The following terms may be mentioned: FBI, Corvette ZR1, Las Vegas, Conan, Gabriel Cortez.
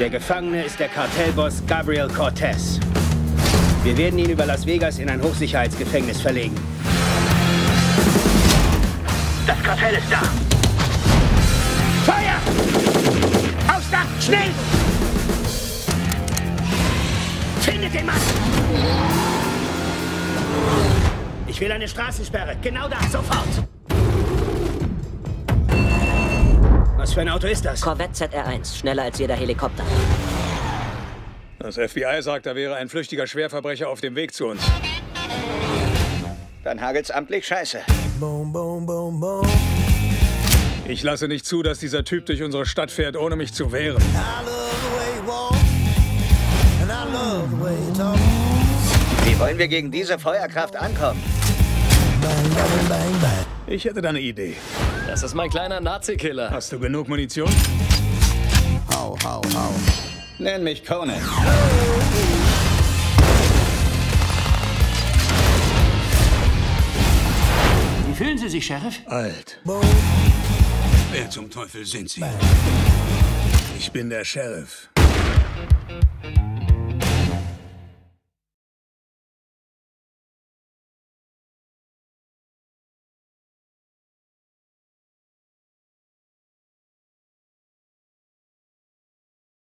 Der Gefangene ist der Kartellboss Gabriel Cortez. Wir werden ihn über Las Vegas in ein Hochsicherheitsgefängnis verlegen. Das Kartell ist da! Feuer! Aufstand! Schnell! Findet den Mann! Ich will eine Straßensperre. Genau da, sofort! Was für ein Auto ist das? Corvette ZR1, schneller als jeder Helikopter. Das FBI sagt, da wäre ein flüchtiger Schwerverbrecher auf dem Weg zu uns. Dann hagelt's amtlich Scheiße. Boom, boom, boom, boom. Ich lasse nicht zu, dass dieser Typ durch unsere Stadt fährt, ohne mich zu wehren. Wie wollen wir gegen diese Feuerkraft ankommen? Ich hätte da eine Idee. Das ist mein kleiner Nazi-Killer. Hast du genug Munition? Hau, hau, hau. Nenn mich Conan. Wie fühlen Sie sich, Sheriff? Alt. Wer zum Teufel sind Sie? Ich bin der Sheriff.